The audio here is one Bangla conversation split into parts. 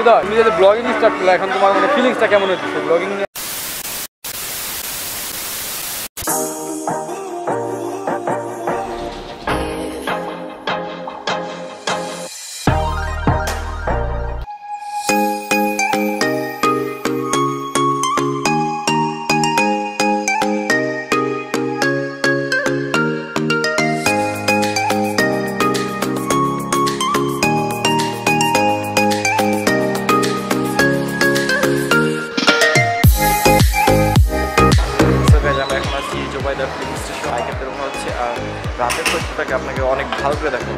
হৃদয় তুমি যদি ব্লগিং স্টার্ট করলে এখন তোমার মানে ফিলিংসটা কেমন হচ্ছে ব্লগিং নিয়ে? রাতের প্রস্তুতটাকে আপনাকে অনেক ভালো করে দেখাবো।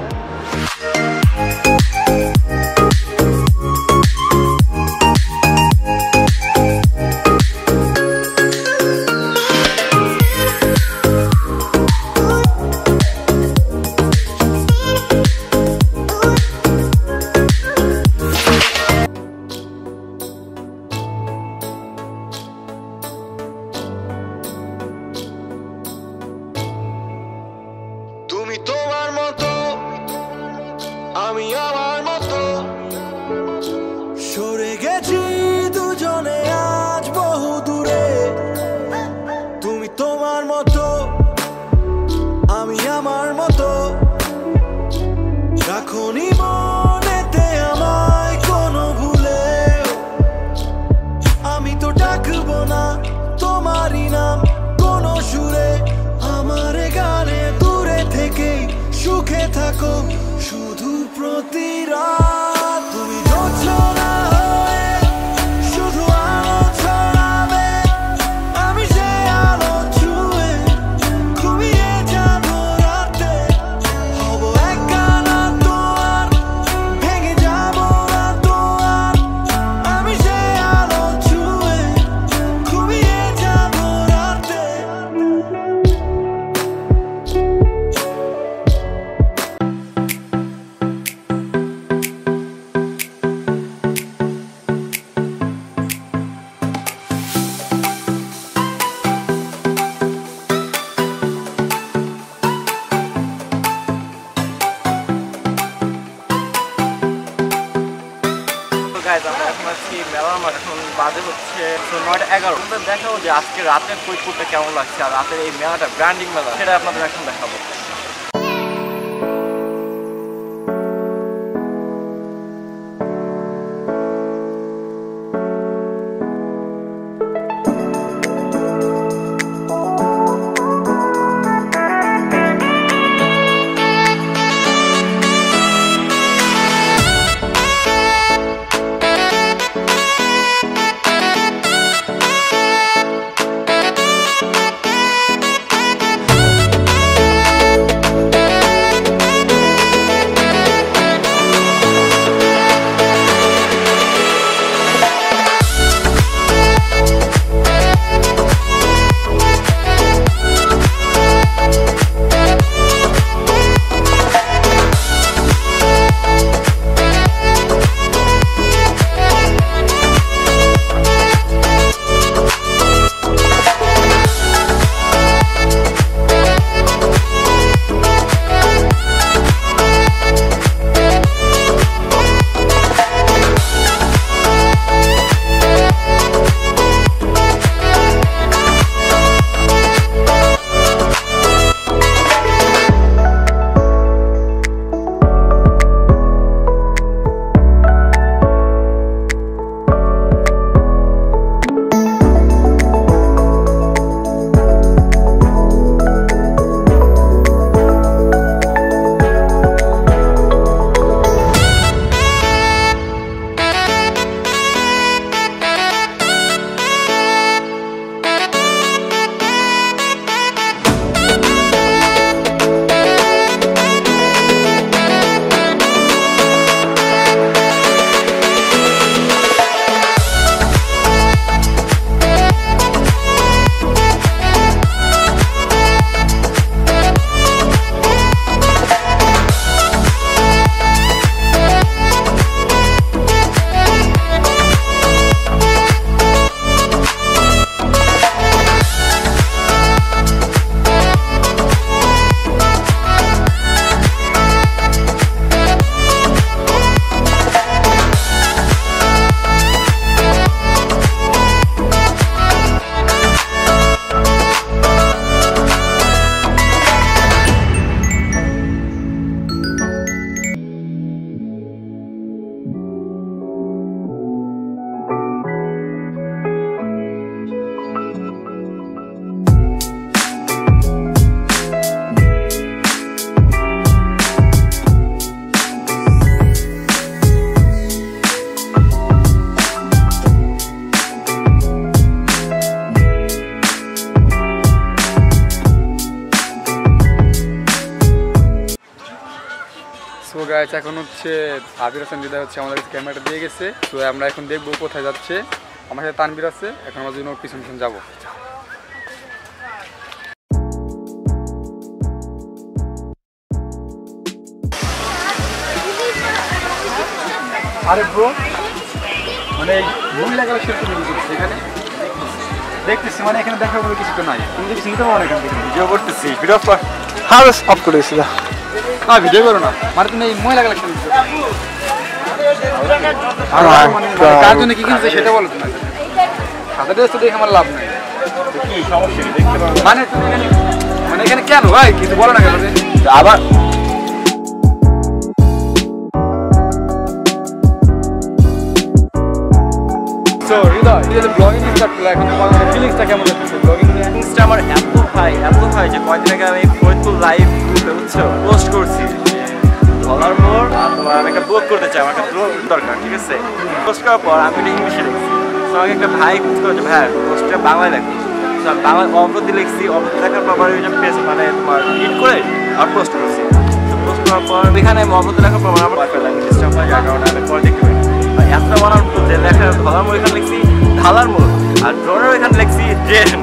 দেখাও যে আজকে রাতের পরিবেশটা কেমন লাগছে আর রাতের এই মেলাটা ব্র্যান্ডিং মেলা সেটা আপনাদের এখন দেখাবো। হচ্ছে আবির হোসেন দিদা হচ্ছে আমাদের ক্যামেরাটা দিয়ে গেছে। তো আমরা এখন দেখবো কোথায় যাচ্ছে, আমার সাথে তানবির আছে, এখন আমরা জন্য পিছন যাবো। আরে ব্রো মানে মহিলা গেলে সেরকম এখানে দেখতেছি, মানে এখানে দেখা বলে কিছু তো নাই, তুমি দেখছি তো অনেক ভিডিও করতেছি, ভিডিও হার স্টপ করেছিল না ভিডিও করো না, মানে তুমি এই মহিলা গেলে কার জন্য কি কিনছে সেটা বলো, তোমার সাদা ড্রেস তো দেখে আমার লাভ নাই, কি সমস্যা দেখতে পারো মানে তুমি মানে এখানে কেন ভাই কিছু বলো না কেন আবার লিখছি ঢালার মোড় আর ড্রোনের এখানে লিখছি drain.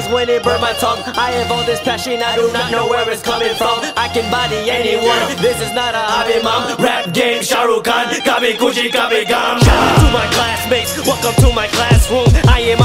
Just when it burn my tongue, I have all this passion, I do not know where it's coming from. I can body anyone, this is not a hobby mom. Rap game, Shahrukh Khan, Kabhi Kushi, Kabhi Gham. Shout out to my classmates, welcome to my classroom. I am